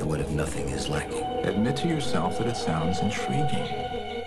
and what if nothing is lacking? Admit to yourself that it sounds intriguing.